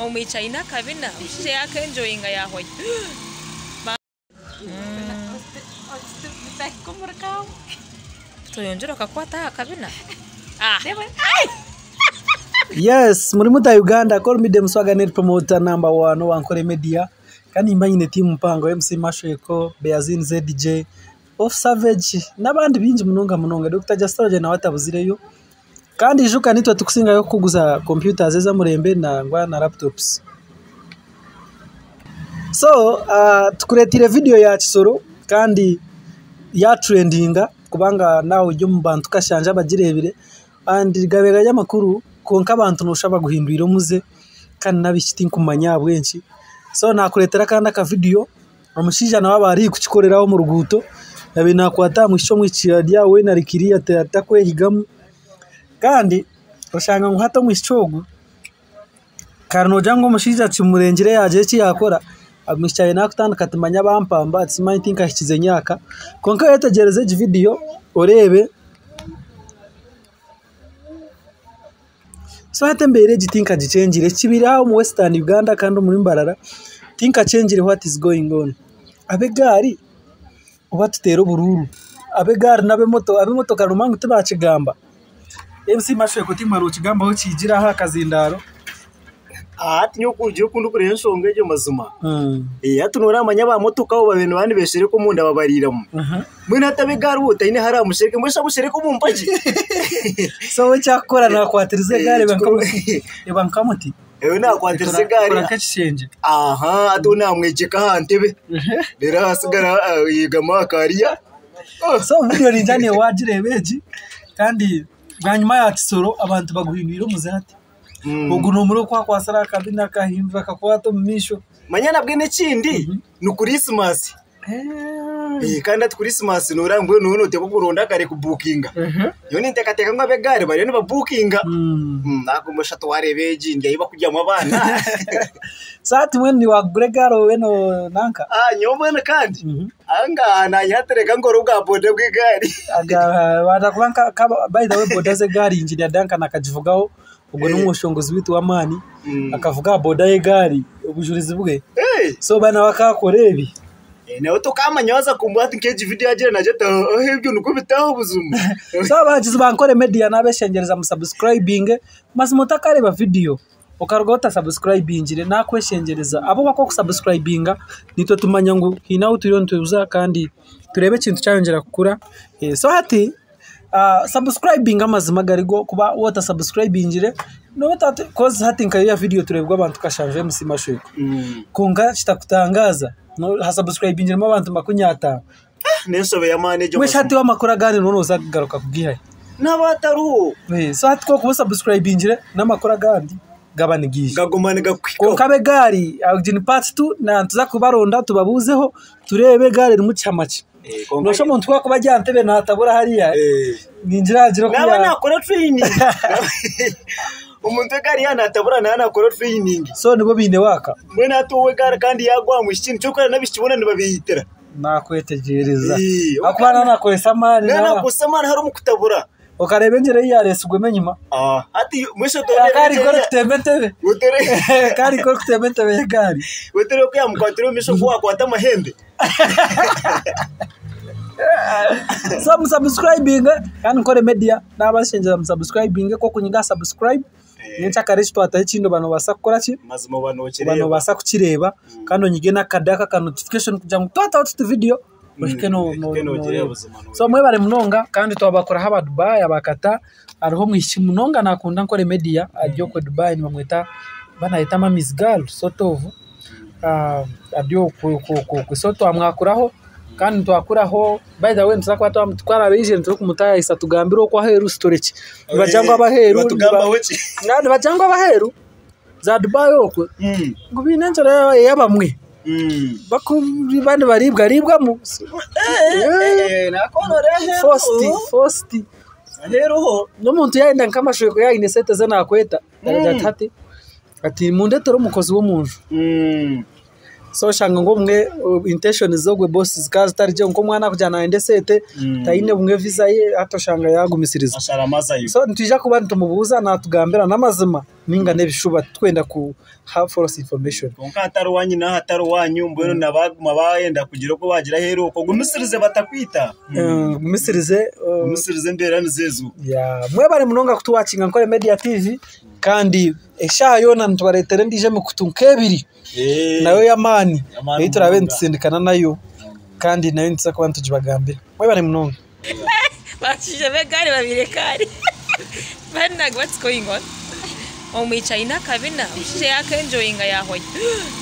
Omichaina kabina, she are enjoying a yahweh. Yes, Murimuta Uganda, call me them Swaganet promoter #1, Wankole Media. Can imagine team Mpango, MC Mashweko, Beazin ZDJ, Off Savage, n'abandi binji munonga, Dr. Jastroje na watabuzireyo. Kandi ijuka nitwa tukusinga yo kuguza computers eza murembe na ngwa na laptops. So, tukuretire video ya chisoro kandi ya trendinga kubanga nawe yo mubantu kashanja bagirebire and gabega ya makuru konka abantu nushaba guhindurira muze kandi nabishiti nkumanya bwenshi. So nakuretera kandi aka video amushija na wabari kukikoreraho mu ruguto yabina kwata mu cyo mwicirya we na rikiriya atakwe higamu. Kandi ushanga nguhata mu ishogo karno jango mushiza kimurengire yaje ci yakora amishyaye nakutana katimanya bampamba atsimai think ashize nyaka konka yetegereze video orebe swate mbere gitinka gicengire kibira mu Western Uganda kandi muri Mbarara tinka changire what is going on abegari ubatutero bururu abegari nabe moto karumangu tibacigamba MC Mashweko timaro kigambaho kigira ha kazindaro ati nyokujye kundu kure nsonge yo mazuma yatunora amanya ba motoka bo babintu bandi beshire ko munda babariramo mwe natabigaruta ine hari amushirike mwe shabushire ko mumpaje so cyakora nakwatirize gare bankamuti ewe nakwatirize gare rakachenje aha aduna mwegeka hantebe rero hasigara yigama akariya so video rinjane wajirebeji kandi Ganyuma ya kisoro abantu baguhindurira muzati uguno muri kwa kwasara kabina kahimva kakwato misho manyana bwe n'ikindi no Christmas kandi at Christmas no rangwe no note kuburonda kare ku bookinga yo ni ntekateka ngwa begari bari no bookinga nako mushato warebeji ngiye bakujyamo abana sati mwe ni wa Gregaro weno nanka nyomwe kandi anga na yatereka ngoro bwa bode bw'igari aga batakulanka by the way bode ze gari engineer danka nakajivugaho ubwo n'umushongozi bitu wa mani akavuga bode ye gari ubujurizi bwe so bana bakakorebi nawe tukamanyaza kumbuza tinkeje video agire na jeta ohebyo nuko bitaho buzuma so bagize bankore media nabeshengereza mu subscribing mazimo takare ba video ukarugota subscribing ire nakweshengereza abo bako ku subscribinga nitwe tumanya ngo hinaho turiyo ntuza kandi turebe kintu cyangera kukura so hati subscribing amazima garigo kuba wota subscribing ire no tatu cause hati nkayo ya video turebwa abantu kashanje MC Mashweko kunga kitakutangaza no ha subscribe injira abantu makunyata nesobe ya manager weshati wa makora gani no noza garuka kugihaye nabataru so atko ku subscribe injira namakora gandi gabanigije gagomane gakwiko kabe gari agin part 2 na ntuza kubaronda tubabuzeho turebe gari mu cyamaci nosho muntu wakuba jyantebe natabura hariya ninjira jiro kuya naba nakora training umuntu gari yana taburana yana koro training so nibo binde waka mwe natuwe gari kandi yagwa mu cyintu cyo kora nabishibona nibabihitira nakwetegereza akwana nakoresamani nakoresamani hari umukutabura ukarebe ngere yaresugwe menyuma ati mwisho tore gari koro kutembentebe utere gari koro kutembentebe gari utere ko yamukwatira misho kwa kwata mahembe so subscribing kandi kore media nabashinjira subscribing ko kunyiga subscribe n'inca karishto atayikindo bano basakora ki mazimo bano basakukireba kandi onyige nakadaka ka notification kujya mutata out the video mushikeno so mwe bare munonga kandi twabakora haba Dubai abakata ariho mwishi munonga nakunda nkore media ajyo ko Dubai bamwita banahita Miss Girl sotovu ajyo ko soto amwakuraho kandi twakuraho by the way nzakwa twamutwara beje nzo kumutaya isa tugambiro kwa heru storage bajangwa baheru nandi bajangwa baheru za Dubai okwe ngubina nzara yabamwe bakuri bande baribwa mu nakonorehe fosti rero ho no muntu yaenda nkama Mashweko ya inesete zana akweta daraja 3 ati munde toro mukozi wo munju so shanga ngomwe intention zogwe bosses kazi tarije ngo mwana kujana ende sete taine bumwe visa ye atoshanga yagumisiriza so ntija kuba ntumubuza natugambira namazima ningane bishuba twenda ku have false information konka ataruwanyi na hataruwanyu mbweno nabaguma bayenda kugira ko bagira hero ko gumusirize batakwita gumusirize nderani zezu ya mwe bari munonga kutuwachinga nkore media tv kandi eshayona ntwaretere ndije mu kutunkebiri nayo yamani nayo turabenditsindikana nayo kandi nayo ntsa ko bantu jibagambira mwe bari munonga bachije begari babirekari Vanna, what's going on? Oh, my China, Kavina, she are enjoying a Yahweh.